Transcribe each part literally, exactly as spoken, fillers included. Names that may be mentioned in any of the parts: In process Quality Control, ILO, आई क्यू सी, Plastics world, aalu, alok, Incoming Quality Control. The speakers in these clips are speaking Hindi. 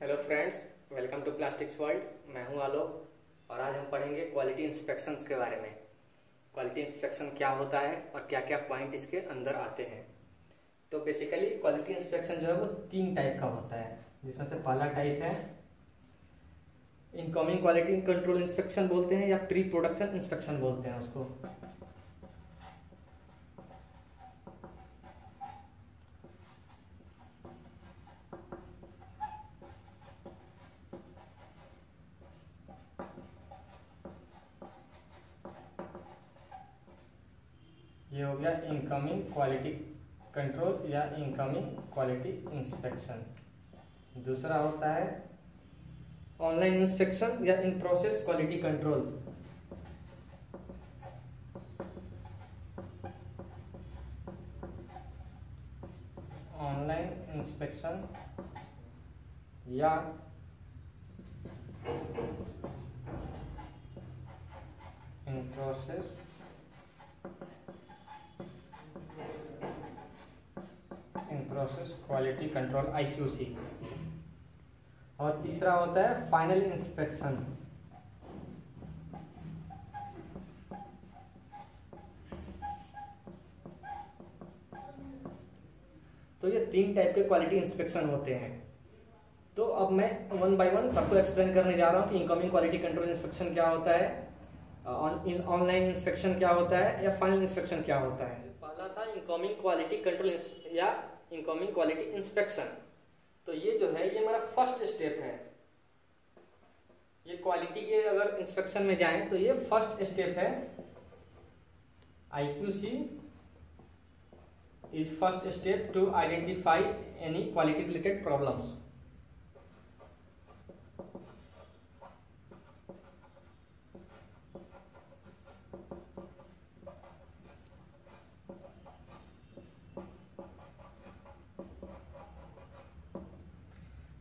Hello friends, welcome to plastics world. मैं हूं आलो और आज हम पढ़ेंगे क्वालिटी इंस्पेक्शंस के बारे में। क्वालिटी इंस्पेक्शन क्या होता है और क्या क्या पॉइंट इसके अंदर आते हैं। तो बेसिकली क्वालिटी इंस्पेक्शन जो है वो तीन टाइप का होता है, जिसमें से पहला टाइप है इनकमिंग क्वालिटी कंट्रोल इंस्पेक्शन बोलते हैं या प्री प्रोडक्शन इंस्पेक्शन बोलते हैं उसको। ये हो गया इनकमिंग क्वालिटी कंट्रोल या इनकमिंग क्वालिटी इंस्पेक्शन। दूसरा होता है ऑनलाइन इंस्पेक्शन या in process quality control. Online inspection या in process process quality control आई क्यू सी। और तीसरा होता है फाइनल इंस्पेक्शन। तो ये तीन टाइप के क्वालिटी इंस्पेक्शन होते हैं। तो अब मैं वन बाय वन सबको एक्सप्लेन करने जा रहा हूं कि इनकमिंग क्वालिटी कंट्रोल इंस्पेक्शन क्या होता है, ऑनलाइन इंस्पेक्शन क्या होता है या फाइनल इंस्पेक्शन क्या होता है। पहला था इनकमिंग क्वालिटी कंट्रोल या इनकमिंग क्वालिटी इंस्पेक्शन। तो ये जो है ये हमारा फर्स्ट स्टेप है। ये क्वालिटी के अगर इंस्पेक्शन में जाएं तो ये फर्स्ट स्टेप है। आई क्यू सी is first step to identify any quality related problems.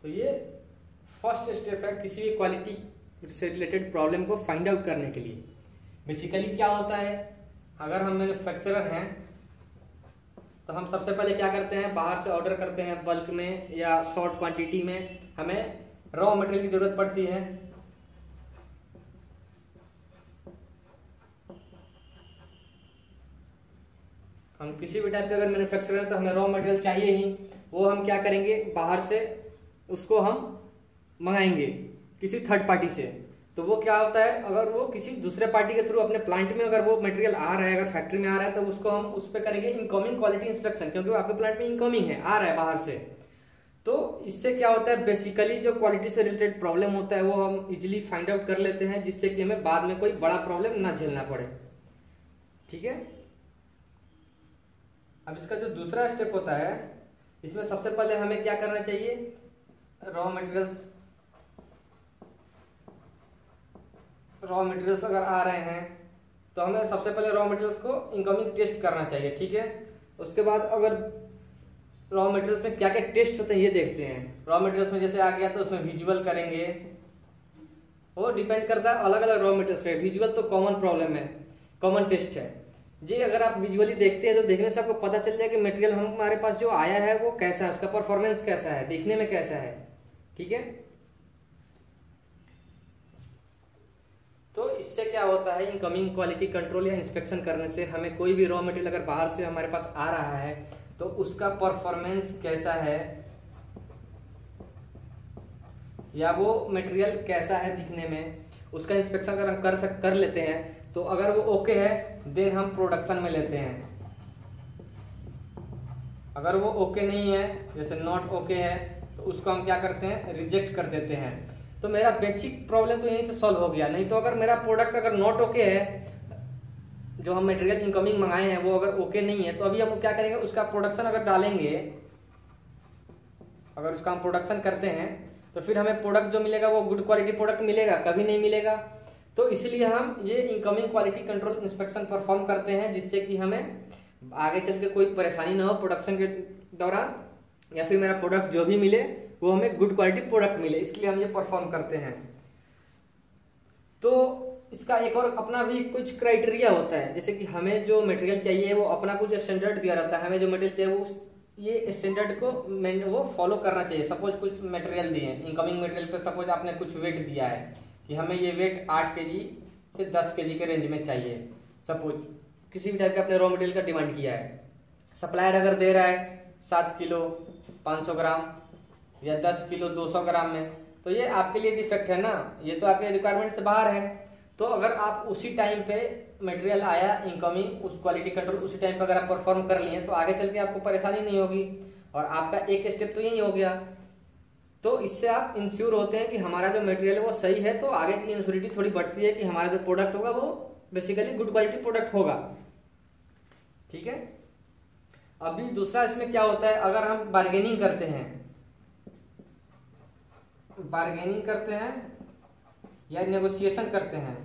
तो ये फर्स्ट स्टेप है किसी भी क्वालिटी से रिलेटेड प्रॉब्लम को फाइंड आउट करने के लिए। बेसिकली क्या होता है, अगर हम मैन्युफैक्चरर हैं तो हम सबसे पहले क्या करते हैं, बाहर से ऑर्डर करते हैं बल्क में या शॉर्ट क्वांटिटी में। हमें रॉ मटेरियल की जरूरत पड़ती है। हम किसी भी टाइप के अगर मैन्युफैक्चरर हैं तो हमें रॉ मटेरियल चाहिए ही। वो हम क्या करेंगे, बाहर से उसको हम मंगाएंगे किसी थर्ड पार्टी से। तो वो क्या होता है, अगर वो किसी दूसरे पार्टी के थ्रू अपने प्लांट में अगर वो मटेरियल आ रहा है, अगर फैक्ट्री में आ रहा है, तो उसको हम उस पर करेंगे इनकमिंग क्वालिटी इंस्पेक्शन, क्योंकि वो आपके प्लांट में इनकमिंग है, आ रहा है बाहर से। तो इससे क्या होता है, बेसिकली जो क्वालिटी से रिलेटेड प्रॉब्लम होता है वो हम इजिली फाइंड आउट कर लेते हैं, जिससे कि हमें बाद में कोई बड़ा प्रॉब्लम ना झेलना पड़े। ठीक है। अब इसका जो दूसरा स्टेप होता है, इसमें सबसे पहले हमें क्या करना चाहिए, रॉ मटेरियल्स रॉ मटेरियल्स अगर आ रहे हैं तो हमें सबसे पहले रॉ मटेरियल्स को इनकमिंग टेस्ट करना चाहिए। ठीक है। उसके बाद अगर रॉ मटेरियल्स में क्या क्या टेस्ट होते हैं ये देखते हैं। रॉ मटेरियल्स में जैसे आ गया तो उसमें विजुअल करेंगे, वो डिपेंड करता है अलग अलग रॉ मटेरियल्स पे। विजुअल तो कॉमन प्रॉब्लम है, कॉमन टेस्ट है जी। अगर आप विजुअली देखते हैं तो देखने से आपको पता चल जाए कि मटेरियल हमारे पास जो आया है वो कैसा है, उसका परफॉर्मेंस कैसा है, देखने में कैसा है। ठीक है। तो इससे क्या होता है, इनकमिंग क्वालिटी कंट्रोल या इंस्पेक्शन करने से हमें कोई भी रॉ मटेरियल अगर बाहर से हमारे पास आ रहा है तो उसका परफॉर्मेंस कैसा है या वो मटेरियल कैसा है दिखने में, उसका इंस्पेक्शन अगर हम कर सक कर लेते हैं तो अगर वो ओके है देन हम प्रोडक्शन में लेते हैं। अगर वो ओके नहीं है, जैसे नॉट ओके है, तो उसको हम क्या करते हैं, रिजेक्ट कर देते हैं। तो मेरा बेसिक प्रॉब्लम तो यहीं से सॉल्व हो गया। नहीं तो अगर मेरा प्रोडक्ट अगर नॉट ओके है, जो हम मटेरियल इनकमिंग मंगाए हैं वो अगर ओके नहीं है, तो अभी हम क्या करेंगे, उसका प्रोडक्शन अगर डालेंगे, अगर उसका हम प्रोडक्शन करते हैं तो फिर हमें प्रोडक्ट जो मिलेगा वो गुड क्वालिटी प्रोडक्ट मिलेगा, कभी नहीं मिलेगा। तो इसलिए हम ये incoming quality control inspection perform करते हैं, जिससे कि हमें आगे चल के कोई परेशानी ना हो प्रोडक्शन के दौरान, या फिर मेरा प्रोडक्ट जो भी मिले वो हमें गुड क्वालिटी प्रोडक्ट मिले, इसलिए हम ये परफॉर्म करते हैं। तो इसका एक और अपना भी कुछ क्राइटेरिया होता है, जैसे कि हमें जो मटेरियल चाहिए वो अपना कुछ स्टैंडर्ड दिया रहता है। हमें जो मटेरियल चाहिए वो उस ये स्टैंडर्ड को मैंने वो फॉलो करना चाहिए। सपोज कुछ मटेरियल दिए हैं, इनकमिंग मटेरियल पे सपोज आपने कुछ वेट दिया है कि हमें ये वेट आठ केजी से दस केजी के रेंज में चाहिए। सपोज किसी भी टाइप का अपने रॉ मटेरियल का डिमांड किया है, सप्लायर अगर दे रहा है सात किलो पाँच सौ ग्राम या दस किलो दो सौ ग्राम में, तो ये आपके लिए डिफेक्ट है ना, ये तो आपके रिक्वायरमेंट से बाहर है। तो अगर आप उसी टाइम पे मटेरियल आया इनकमिंग, उस क्वालिटी कंट्रोल उसी टाइम पे अगर आप परफॉर्म कर लिए तो आगे चल के आपको परेशानी नहीं होगी और आपका एक स्टेप तो यही हो गया। तो इससे आप इंश्योर होते हैं कि हमारा जो मटेरियल है वो सही है, तो आगे की इंश्योरिटी थोड़ी बढ़ती है कि हमारा जो प्रोडक्ट होगा वो बेसिकली गुड क्वालिटी प्रोडक्ट होगा। ठीक है, अभी दूसरा इसमें क्या होता है, अगर हम बार्गेनिंग करते हैं बार्गेनिंग करते हैं या नेगोशिएशन करते हैं,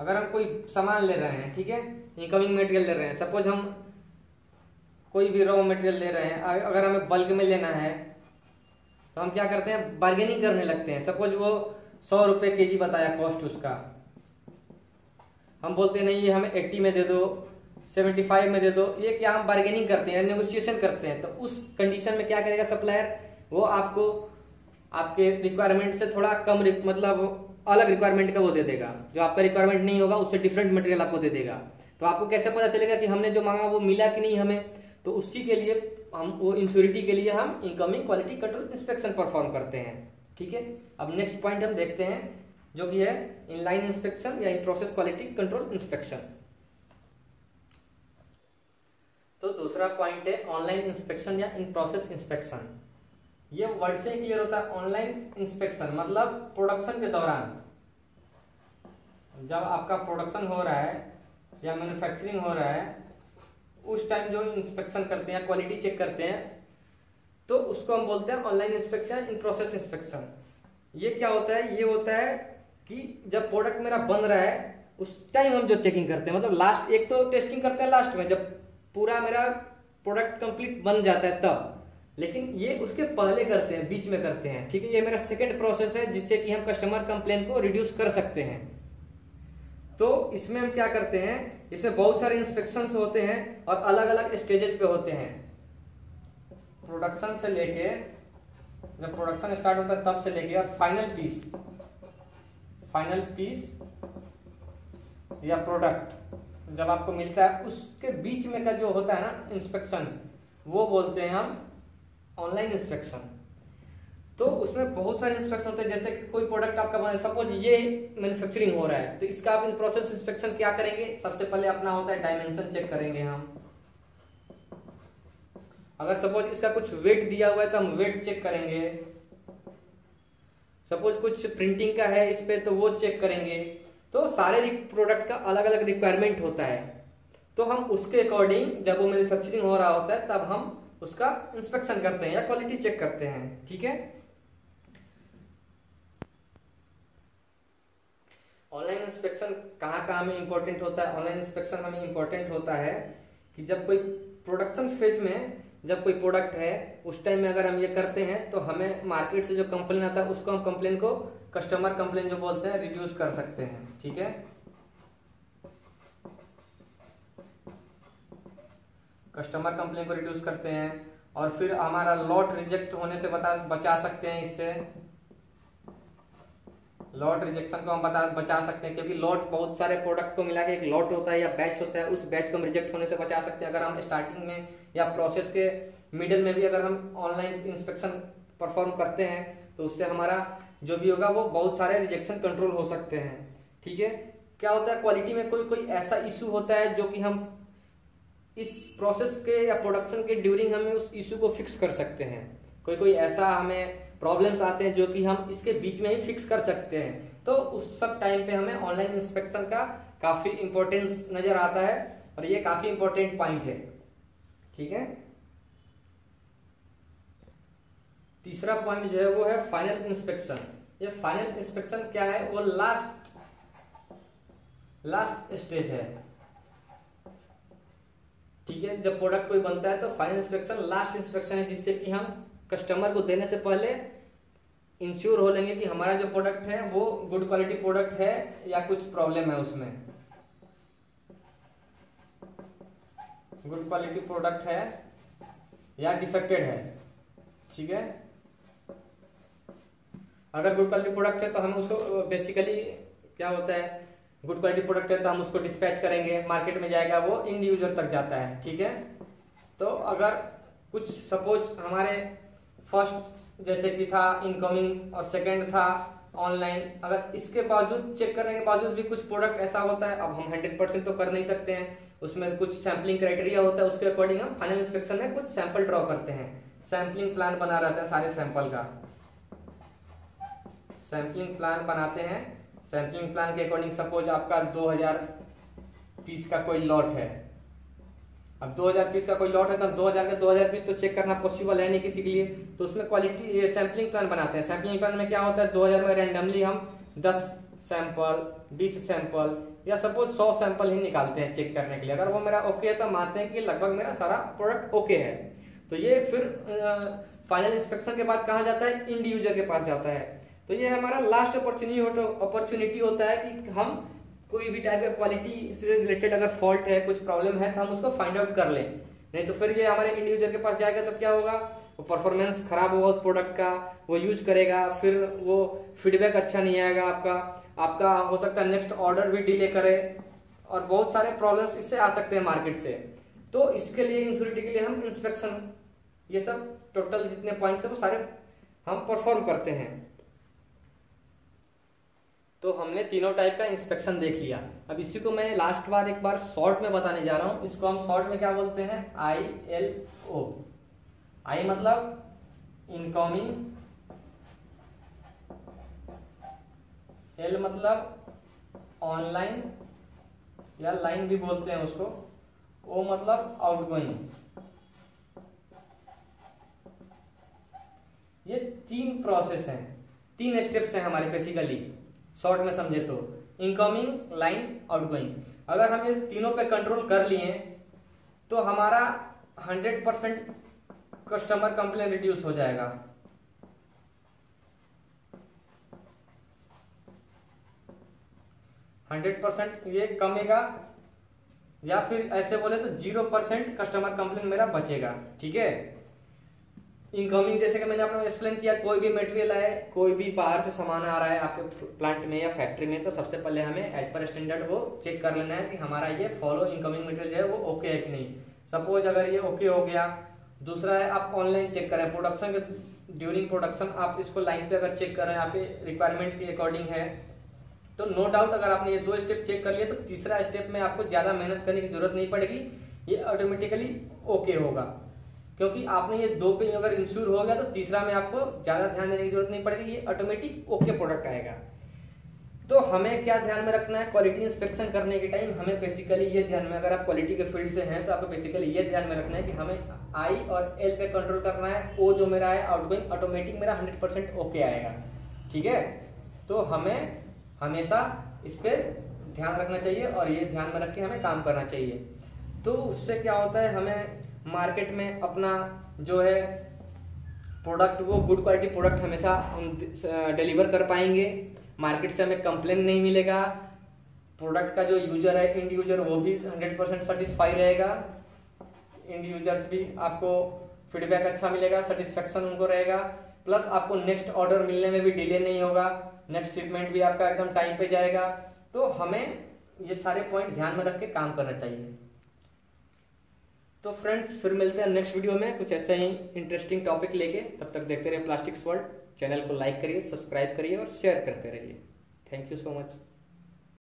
अगर हम कोई सामान ले रहे हैं, ठीक है, इनकमिंग मटेरियल ले रहे हैं, सपोज हम कोई भी रॉ मटेरियल ले रहे हैं, अगर हमें बल्क में लेना है तो हम क्या करते हैं, बार्गेनिंग करने लगते हैं। सपोज वो सौ रुपये के जी बताया कॉस्ट उसका, हम बोलते हैं नहीं ये हमें अस्सी में दे दो, पचहत्तर में दे दो, ये क्या हम बार्गेनिंग करते हैं, नेगोशिएशन करते हैं। तो उस कंडीशन में क्या करेगा सप्लायर, वो आपको आपके रिक्वायरमेंट से थोड़ा कम मतलब अलग रिक्वायरमेंट का वो दे देगा, जो आपका रिक्वायरमेंट नहीं होगा उससे डिफरेंट मटेरियल आपको दे देगा। तो आपको कैसे पता चलेगा कि हमने जो मांगा वो मिला कि नहीं हमें, तो उसी के लिए हम वो इंश्योरिटी के लिए हम incoming quality control inspection perform करते हैं। ठीक है, अब नेक्स्ट पॉइंट हम देखते हैं जो कि है इनलाइन इंस्पेक्शन या in process quality control inspection. तो दूसरा पॉइंट है ऑनलाइन इंस्पेक्शन या इन प्रोसेस इंस्पेक्शन। ये वर्ड से क्लियर होता है, ऑनलाइन इंस्पेक्शन मतलब प्रोडक्शन के दौरान जब आपका प्रोडक्शन हो रहा है या मैन्युफैक्चरिंग हो रहा है उस टाइम जो इंस्पेक्शन करते हैं, क्वालिटी चेक करते हैं, तो उसको हम बोलते हैं online inspection in process inspection. ये क्या होता है, ये होता है कि जब प्रोडक्ट मेरा बन रहा है उस टाइम हम जो चेकिंग करते हैं, मतलब लास्ट एक तो टेस्टिंग करते हैं लास्ट में जब पूरा मेरा प्रोडक्ट कंप्लीट बन जाता है तब, लेकिन ये उसके पहले करते हैं, बीच में करते हैं। ठीक है, ये मेरा सेकंड प्रोसेस है जिससे कि हम कस्टमर कंप्लेन को रिड्यूस कर सकते हैं। तो इसमें हम क्या करते हैं, इसमें बहुत सारे इंस्पेक्शंस होते हैं और अलग अलग स्टेजेस पे होते हैं। प्रोडक्शन से लेके जब प्रोडक्शन स्टार्ट होता है तब से लेके और फाइनल पीस फाइनल पीस या प्रोडक्ट जब आपको मिलता है उसके बीच में का जो होता है ना इंस्पेक्शन, वो बोलते हैं हम ऑनलाइन इंस्पेक्शन। तो उसमें बहुत सारे इंस्पेक्शन होते हैं, जैसे कोई प्रोडक्ट आपका बना, सपोज ये मैन्युफैक्चरिंग हो रहा है, तो इसका आप इन प्रोसेस इंस्पेक्शन क्या करेंगे, सबसे पहले अपना होता है डायमेंशन चेक करेंगे हम। अगर सपोज इसका कुछ वेट दिया हुआ है तो हम वेट चेक करेंगे, सपोज कुछ प्रिंटिंग का है इस पे तो वो चेक करेंगे। तो सारे प्रोडक्ट का अलग अलग रिक्वायरमेंट होता है, तो हम उसके अकॉर्डिंग जब वो मैन्युफैक्चरिंग हो रहा होता है तब हम उसका इंस्पेक्शन करते हैं या क्वालिटी चेक करते हैं। ठीक है, ऑनलाइन इंस्पेक्शन कहाँ कहाँ में इंपॉर्टेंट होता है, ऑनलाइन इंस्पेक्शन हमें इंपॉर्टेंट होता है कि जब कोई प्रोडक्शन फेज में जब कोई प्रोडक्ट है उस टाइम में अगर हम ये करते हैं तो हमें मार्केट से जो कंप्लेन आता है उसको हम कंप्लेन को कस्टमर कंप्लेन जो बोलते हैं रिड्यूस कर सकते हैं। ठीक है, कस्टमर कंप्लेन को रिड्यूस करते हैं और फिर हमारा लॉट रिजेक्ट होने से बता बचा सकते हैं, इससे लॉट रिजेक्शन को हम बता बचा सकते हैं, क्योंकि लॉट बहुत सारे प्रोडक्ट को मिला के एक लॉट होता है या बैच होता है, उस बैच को हम रिजेक्ट होने से बचा सकते हैं अगर हम स्टार्टिंग में या प्रोसेस के मिडिल में भी अगर हम ऑनलाइन इंस्पेक्शन परफॉर्म करते हैं तो उससे हमारा जो भी होगा वो बहुत सारे रिजेक्शन कंट्रोल हो सकते हैं। ठीक है, क्या होता है क्वालिटी में कोई कोई ऐसा इशू होता है जो कि हम इस प्रोसेस के या प्रोडक्शन के ड्यूरिंग हमें उस इशू को फिक्स कर सकते हैं, कोई कोई ऐसा हमें प्रॉब्लम्स आते हैं जो कि हम इसके बीच में ही फिक्स कर सकते हैं। तो उस सब टाइम पे हमें ऑनलाइन इंस्पेक्शन का काफ़ी इम्पोर्टेंस नज़र आता है और ये काफ़ी इम्पोर्टेंट पॉइंट है। ठीक है, तीसरा पॉइंट जो है वो है फाइनल इंस्पेक्शन। ये फाइनल इंस्पेक्शन क्या है, वो लास्ट लास्ट स्टेज है। ठीक है, जब प्रोडक्ट कोई बनता है तो फाइनल इंस्पेक्शन लास्ट इंस्पेक्शन है जिससे कि हम कस्टमर को देने से पहले इंश्योर हो लेंगे कि हमारा जो प्रोडक्ट है वो गुड क्वालिटी प्रोडक्ट है या कुछ प्रॉब्लम है उसमें। गुड क्वालिटी प्रोडक्ट है या डिफेक्टेड है। ठीक है, अगर गुड क्वालिटी प्रोडक्ट है तो हम उसको बेसिकली क्या होता है, गुड क्वालिटी प्रोडक्ट है तो हम उसको डिस्पैच करेंगे, मार्केट में जाएगा, वो इन यूजर तक जाता है। ठीक है, तो अगर कुछ सपोज हमारे फर्स्ट जैसे कि था इनकमिंग और सेकंड था ऑनलाइन, अगर इसके बावजूद चेक करने के बावजूद भी कुछ प्रोडक्ट ऐसा होता है, अब हम हंड्रेड परसेंट तो कर नहीं सकते हैं, उसमें कुछ सैम्पलिंग क्राइटेरिया होता है, उसके अकॉर्डिंग हम फाइनल इंस्पेक्शन में कुछ सैंपल ड्रॉ करते हैं, सैम्पलिंग प्लान बना रहता है, सारे सैंपल का सैम्पलिंग प्लान बनाते हैं। सैम्पलिंग प्लान के अकॉर्डिंग सपोज आपका दो हजार पीस का कोई लॉट है, अब दो हजार पीस का कोई लॉट है तो दो हजार का दो हजार पीस तो चेक करना पॉसिबल है नहीं किसी के लिए, तो उसमें क्वालिटी सैंपलिंग प्लान बनाते हैं। सैंपलिंग प्लान में क्या होता है, दो हजार में रैंडमली हम दस सैंपल, बीस सैंपल या सपोज सौ सैंपल ही निकालते हैं चेक करने के लिए। अगर वो मेरा ओके है तो मानते हैं कि लगभग मेरा सारा प्रोडक्ट ओके है, तो ये फिर फाइनल इंस्पेक्शन के बाद कहाँ जाता है, इंड यूजर के पास जाता है। तो ये हमारा लास्ट अपॉर्चुनिटी होता है कि हम कोई भी टाइप का क्वालिटी से रिलेटेड अगर फॉल्ट है, कुछ प्रॉब्लम है तो हम उसको फाइंड आउट कर लें, नहीं तो फिर ये हमारे इंड यूजर के पास जाएगा तो क्या होगा, वो परफॉर्मेंस खराब होगा उस प्रोडक्ट का, वो यूज करेगा, फिर वो फीडबैक अच्छा नहीं आएगा आपका, आपका हो सकता है नेक्स्ट ऑर्डर भी डिले करे और बहुत सारे प्रॉब्लम्स इससे आ सकते हैं मार्केट से। तो इसके लिए इंश्योरिटी के लिए हम इंस्पेक्शन, ये सब टोटल जितने पॉइंट्स है वो सारे हम परफॉर्म करते हैं। तो हमने तीनों टाइप का इंस्पेक्शन देख लिया, अब इसी को मैं लास्ट बार एक बार शॉर्ट में बताने जा रहा हूँ। इसको हम शॉर्ट में क्या बोलते हैं, आई एल ओ। आई मतलब इनकमिंग, एल मतलब ऑनलाइन या लाइन भी बोलते हैं उसको, ओ मतलब आउटगोइंग। ये तीन प्रोसेस हैं, तीन स्टेप्स हैं हमारे बेसिकली शॉर्ट में समझे तो, इनकमिंग, लाइन, आउटगोइंग। अगर हम इस तीनों पे कंट्रोल कर लिए तो हमारा hundred percent customer complain reduce हो जाएगा। हंड्रेड परसेंट ये कमेगा, या फिर ऐसे बोले तो जीरो परसेंट कस्टमर कंप्लेन मेरा बचेगा। ठीक है, इनकमिंग जैसे कि मैंने आपको एक्सप्लेन किया, कोई भी मटेरियल आए, कोई भी बाहर से सामान आ रहा है आपके प्लांट में या फैक्ट्री में, तो सबसे पहले हमें एज पर स्टैंडर्ड वो चेक कर लेना है कि हमारा ये फॉलो इनकमिंग मटेरियल जो है वो ओके है कि नहीं। सपोज अगर ये ओके हो गया, दूसरा है आप ऑनलाइन चेक करें प्रोडक्शन के, ड्यूरिंग प्रोडक्शन आप इसको लाइन पे अगर चेक करें आपके रिक्वायरमेंट के अकॉर्डिंग है तो नो डाउट, अगर आपने ये दो स्टेप चेक कर लिए तो तीसरा स्टेप में आपको ज्यादा मेहनत करने की जरूरत नहीं पड़ेगी, ये ऑटोमेटिकली ओके होगा, क्योंकि आपने ये दो पे अगर इंश्योर हो गया तो तीसरा में आपको ज्यादा ध्यान देने की जरूरत नहीं पड़ेगी, ये ऑटोमेटिक ओके प्रोडक्ट आएगा। तो हमें क्या ध्यान में रखना है क्वालिटी इंस्पेक्शन करने के टाइम, हमें बेसिकली ये ध्यान में, अगर आप क्वालिटी के फील्ड से हैं तो आपको बेसिकली ये ध्यान में रखना है कि हमें आई और एल पे कंट्रोल करना है, ओ जो मेरा है आउटगोइंग ऑटोमेटिक मेरा हंड्रेड परसेंट ओके आएगा। ठीक है, तो हमें हमेशा इस पर ध्यान रखना चाहिए और ये ध्यान में रख के हमें काम करना चाहिए। तो उससे क्या होता है, हमें मार्केट में अपना जो है प्रोडक्ट वो गुड क्वालिटी प्रोडक्ट हमेशा हम डिलीवर कर पाएंगे, मार्केट से हमें कंप्लेन नहीं मिलेगा, प्रोडक्ट का जो यूजर है इंड यूजर वो भी हंड्रेड परसेंट सेटिस्फाई रहेगा, इंड यूजर्स भी आपको फीडबैक अच्छा मिलेगा, सेटिस्फेक्शन उनको रहेगा, प्लस आपको नेक्स्ट ऑर्डर मिलने में भी डिले नहीं होगा, नेक्स्ट शिपमेंट भी आपका एकदम टाइम पे जाएगा। तो हमें ये सारे पॉइंट ध्यान में रख के काम करना चाहिए। तो फ्रेंड्स, फिर मिलते हैं नेक्स्ट वीडियो में कुछ ऐसा ही इंटरेस्टिंग टॉपिक लेके। तब तक देखते रहिए प्लास्टिक्स वर्ल्ड। चैनल को लाइक करिए, सब्सक्राइब करिए और शेयर करते रहिए। Thank you so much.